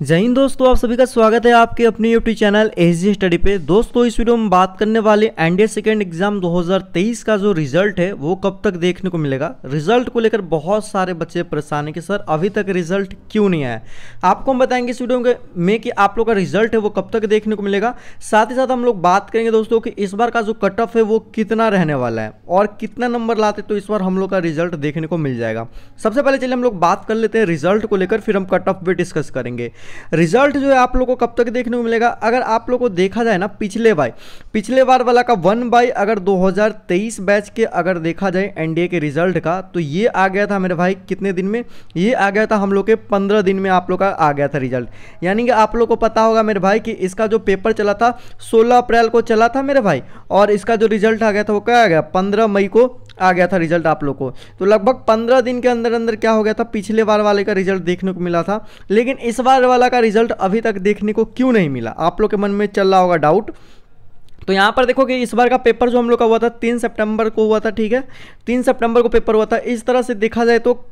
जय हिंद दोस्तों, आप सभी का स्वागत है आपके अपने यूट्यूब चैनल एसजी स्टडी पे। दोस्तों इस वीडियो में बात करने वाले एनडीए सेकेंड एग्जाम 2023 का जो रिजल्ट है वो कब तक देखने को मिलेगा। रिजल्ट को लेकर बहुत सारे बच्चे परेशान हैं कि सर अभी तक रिजल्ट क्यों नहीं आया। आपको हम बताएंगे इस वीडियो में कि आप लोग का रिजल्ट है वो कब तक देखने को मिलेगा। साथ ही साथ हम लोग बात करेंगे दोस्तों कि इस बार का जो कट ऑफ है वो कितना रहने वाला है और कितना नंबर लाते तो इस बार हम लोग का रिजल्ट देखने को मिल जाएगा। सबसे पहले चलिए हम लोग बात कर लेते हैं रिजल्ट को लेकर, फिर हम कट ऑफ भी डिस्कस करेंगे। रिजल्ट जो है आप लोगों को कब तक देखने को मिलेगा। अगर आप लोगों को देखा जाए ना पिछले बार वाला का 1/2 अगर 2023 बैच के अगर देखा जाए एनडीए के रिजल्ट का, तो ये आ गया था मेरे भाई कितने दिन में, ये आ गया था हम लोग के 15 दिन में आप लोग का आ गया था रिजल्ट। यानी कि आप लोग को पता होगा मेरे भाई कि इसका जो पेपर चला था 16 अप्रैल को चला था मेरे भाई, और इसका जो रिजल्ट आ गया था वो क्या आ गया 15 मई को आ गया था रिजल्ट आप लोग को। तो लगभग 15 दिन के अंदर अंदर क्या हो गया था, पिछले बार वाले का रिजल्ट देखने को मिला था। लेकिन इस बार वाला का रिजल्ट अभी तक देखने को क्यों नहीं मिला, आप लोग के मन में चल रहा होगा डाउट। तो यहाँ पर देखो कि इस बार का पेपर जो हम लोग का हुआ था 3 सितंबर को हुआ था, ठीक है 3 सितंबर को पेपर हुआ था। इस तरह से देखा जाए तो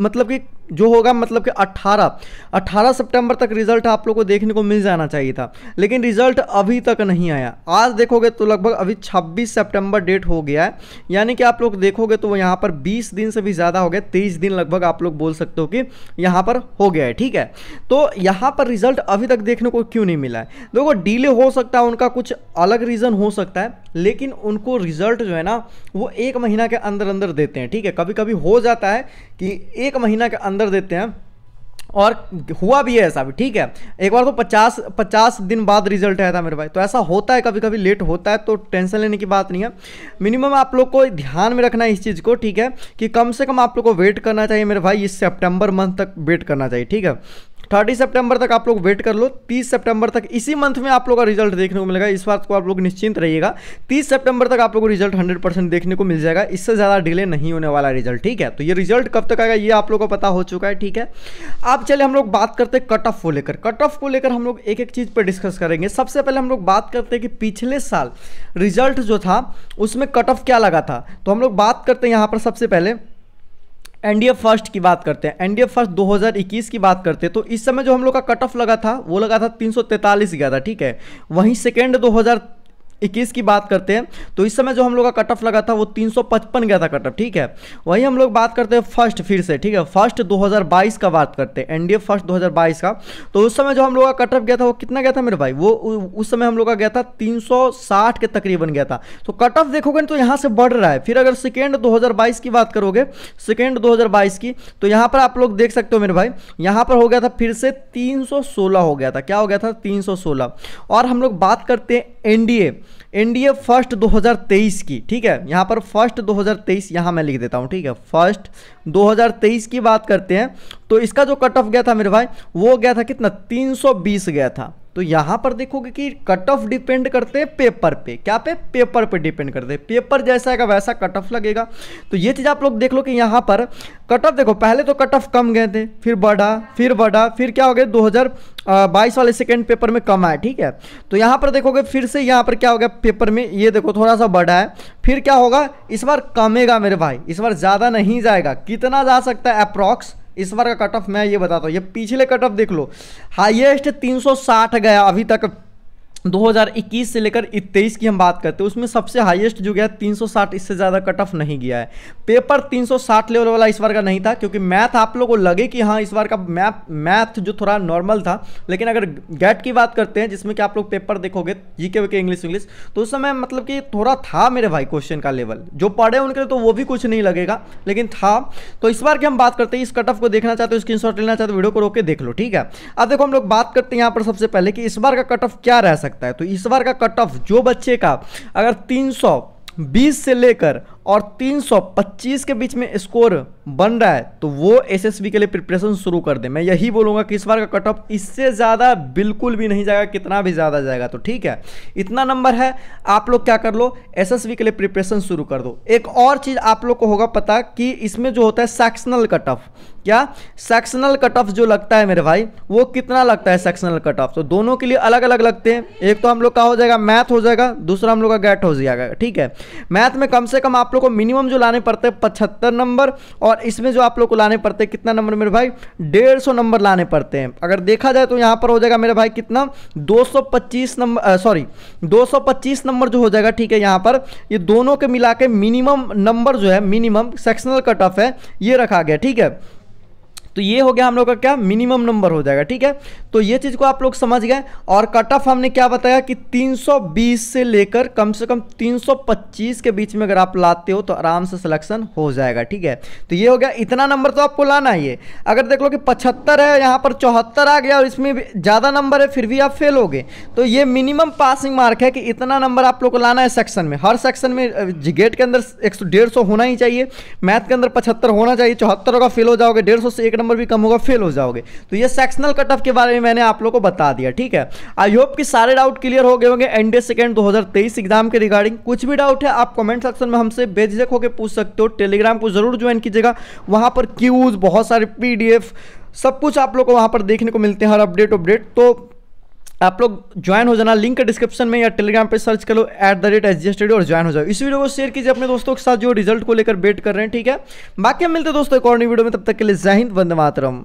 मतलब कि जो होगा मतलब कि 18 सितंबर तक रिजल्ट आप लोगों को देखने को मिल जाना चाहिए था, लेकिन रिजल्ट अभी तक नहीं आया। आज देखोगे तो लगभग अभी 26 सितंबर डेट हो गया है, यानी कि आप लोग देखोगे तो यहाँ पर 20 दिन से भी ज़्यादा हो गया, 23 दिन लगभग आप लोग बोल सकते हो कि यहाँ पर हो गया है, ठीक है। तो यहाँ पर रिजल्ट अभी तक देखने को क्यों नहीं मिला है, देखो डिले हो सकता है, उनका कुछ अलग रीज़न हो सकता है, लेकिन उनको रिजल्ट जो है ना वो 1 महीना के अंदर अंदर देते हैं, ठीक है। कभी कभी हो जाता है कि 1 महीना के अंदर देते हैं, और हुआ भी है ऐसा भी, ठीक है। एक बार तो 50 दिन बाद रिजल्ट आया था मेरे भाई। तो ऐसा होता है, कभी कभी लेट होता है, तो टेंशन लेने की बात नहीं है। मिनिमम आप लोग को ध्यान में रखना है इस चीज़ को, ठीक है, कि कम से कम आप लोग को वेट करना चाहिए मेरे भाई, इस सितंबर मंथ तक वेट करना चाहिए, ठीक है। 30 सितंबर तक आप लोग वेट कर लो, 30 सितंबर तक इसी मंथ में आप लोग का रिजल्ट देखने को मिलेगा। इस बात को आप लोग निश्चिंत रहिएगा, 30 सितंबर तक आप लोग को रिजल्ट 100% देखने को मिल जाएगा, इससे ज़्यादा डिले नहीं होने वाला रिजल्ट, ठीक है। तो ये रिजल्ट कब तक आएगा ये आप लोग को पता हो चुका है, ठीक है। अब चले हम लोग बात करते हैं कट ऑफ को लेकर। कट ऑफ को लेकर हम लोग एक एक चीज़ पर डिस्कस करेंगे। सबसे पहले हम लोग बात करते हैं कि पिछले साल रिजल्ट जो था उसमें कट ऑफ क्या लगा था। तो हम लोग बात करते हैं यहाँ पर सबसे पहले एनडीए फर्स्ट की बात करते हैं। एनडीए फर्स्ट 2021 की बात करते हैं तो इस समय जो हम लोग का कट ऑफ लगा था वो लगा था 343 गया था, ठीक है। वहीं सेकेंड 2021 की बात करते हैं तो इस समय जो हम लोग का कट ऑफ लगा था वो 355 गया था कट ऑफ, ठीक है। वहीं हम लोग बात करते हैं फर्स्ट फिर से, ठीक है, फर्स्ट 2022 का बात करते हैं, एनडीए फर्स्ट 2022 का। तो उस समय जो हम लोग का कट ऑफ गया था वो कितना गया था मेरे भाई, वो उस समय हम लोग का गया था 360 के तकरीबन गया था। तो कट ऑफ देखोगे तो यहाँ से बढ़ रहा है। फिर अगर सेकेंड 2022 की बात करोगे, सेकेंड 2022 की, तो यहाँ पर आप लोग देख सकते हो मेरे भाई, यहाँ पर हो गया था फिर से 316 हो गया था। क्या हो गया था, 316। और हम लोग बात करते हैं एनडीए फर्स्ट 2023 की, ठीक है। यहाँ पर फर्स्ट 2023 यहाँ मैं लिख देता हूँ, ठीक है, फर्स्ट 2023 की बात करते हैं तो इसका जो कट ऑफ गया था मेरे भाई वो गया था कितना, 320 गया था। तो यहाँ पर देखोगे कि कट ऑफ डिपेंड करते हैं पेपर पे, क्या पे, पेपर पे डिपेंड करते हैं, पेपर जैसा आएगा वैसा कट ऑफ लगेगा। तो ये चीज़ आप लोग देख लो कि यहाँ पर कट ऑफ देखो, पहले तो कट ऑफ कम गए थे, फिर बढ़ा फिर बढ़ा, फिर क्या हो गया 2022 वाले सेकेंड पेपर में कम आया, ठीक है। तो यहाँ पर देखोगे फिर से यहाँ पर क्या हो गया पेपर में, ये देखो थोड़ा सा बढ़ा है, फिर क्या होगा इस बार कमेगा मेरे भाई, इस बार ज़्यादा नहीं जाएगा। कितना जा सकता है अप्रॉक्स इस बार का कट ऑफ, मैं ये बताता हूँ, ये पिछले कट ऑफ देख लो हाईएस्ट 360 गया अभी तक 2021 से लेकर 23 की हम बात करते हैं, उसमें सबसे हाईएस्ट जो गया 360, इससे ज़्यादा कट ऑफ नहीं गया है। पेपर 360 लेवल वाला इस बार का नहीं था, क्योंकि मैथ आप लोगों को लगे कि हाँ इस बार का मैथ जो थोड़ा नॉर्मल था। लेकिन अगर गैट की बात करते हैं जिसमें कि आप लोग पेपर देखोगे जीके वीके इंग्लिश, तो उस समय मतलब कि थोड़ा था मेरे भाई क्वेश्चन का लेवल, जो पढ़े उनके लिए तो वो भी कुछ नहीं लगेगा, लेकिन था। तो इस बार की हम बात करते हैं, इस कट ऑफ को देखना चाहते हो, स्क्रीनशॉट लेना चाहते हो, वीडियो को रोक के देख लो, ठीक है। अब देखो हम लोग बात करते हैं यहाँ पर सबसे पहले कि इस बार का कट ऑफ क्या रह सकता है। तो इस बार का कट ऑफ जो बच्चे का अगर 320 से लेकर और 325 के बीच में स्कोर बन रहा है तो वो एसएसबी के लिए प्रिपरेशन शुरू कर दे। मैं यही बोलूँगा कि इस बार का कट ऑफ इससे ज़्यादा बिल्कुल भी नहीं जाएगा, कितना भी ज़्यादा जाएगा तो ठीक है, इतना नंबर है आप लोग क्या कर लो, एसएसबी के लिए प्रिपरेशन शुरू कर दो। एक और चीज़ आप लोग को होगा पता कि इसमें जो होता है सेक्शनल कट ऑफ, क्या सेक्शनल कट ऑफ जो लगता है मेरे भाई वो कितना लगता है सेक्शनल कट ऑफ, तो दोनों के लिए अलग अलग लगते हैं। एक तो हम लोग का हो जाएगा मैथ हो जाएगा, दूसरा हम लोग का गैट हो जाएगा, ठीक है। मैथ में कम से कम आप को मिनिमम जो लाने पड़ते हैं 75 नंबर और बार इसमें जो आप लोग को लाने पड़ते हैं कितना नंबर मेरे भाई 150 नंबर लाने पड़ते हैं। अगर देखा जाए तो यहाँ पर हो जाएगा मेरे भाई कितना 225 नंबर, सॉरी 225 नंबर जो हो जाएगा, ठीक है। यहाँ पर ये दोनों के मिला के मिनिमम नंबर जो है, मिनिमम सेक्शनल कट ऑफ है, ये रखा गया, ठीक है। तो ये हो गया हम लोग का क्या मिनिमम नंबर हो जाएगा, ठीक है। तो ये चीज़ को आप लोग समझ गए। और कट ऑफ हमने क्या बताया कि 320 से लेकर कम से कम 325 के बीच में अगर आप लाते हो तो आराम से सिलेक्शन हो जाएगा, ठीक है। तो ये हो गया, इतना नंबर तो आपको लाना ही है। अगर देख लो कि 75 है, यहाँ पर 74 आ गया और इसमें ज़्यादा नंबर है फिर भी आप फेल हो गए, तो ये मिनिमम पासिंग मार्क है कि इतना नंबर आप लोग को लाना है सेक्शन में। हर सेक्शन में जीगेट के अंदर 100-150 होना ही चाहिए, मैथ के अंदर 75 होना चाहिए, 74 होगा फेल हो जाओगे, 150 से 1 नंबर भी कम होगा फेल हो जाओगे। तो ये सेक्शनल कट ऑफ के बारे में मैंने आप लोगों को बता दिया, ठीक है। आई होप कि सारे डाउट क्लियर हो गए होंगे एनडीए सेकंड 2023 एग्जाम के रिगार्डिंग। कुछ भी डाउट है आप कमेंट सेक्शन में हमसे बेझिझक होकर पूछ सकते हो। टेलीग्राम को जरूर ज्वाइन कीजिएगा, वहां पर क्यूज, बहुत सारे पीडीएफ, सब कुछ आप लोग को वहां पर देखने को मिलते हैं, हर अपडेट। तो आप लोग ज्वाइन हो जाना, लिंक डिस्क्रिप्शन में या टेलीग्राम पे सर्च करो @SG स्टडी और ज्वाइन हो जाओ। इस वीडियो को शेयर कीजिए अपने दोस्तों के साथ जो रिजल्ट को लेकर वेट कर रहे हैं, ठीक है। बाकी हम मिलते हैं दोस्तों एक और नई वीडियो में, तब तक के लिए जय हिंद, वंदे मातरम।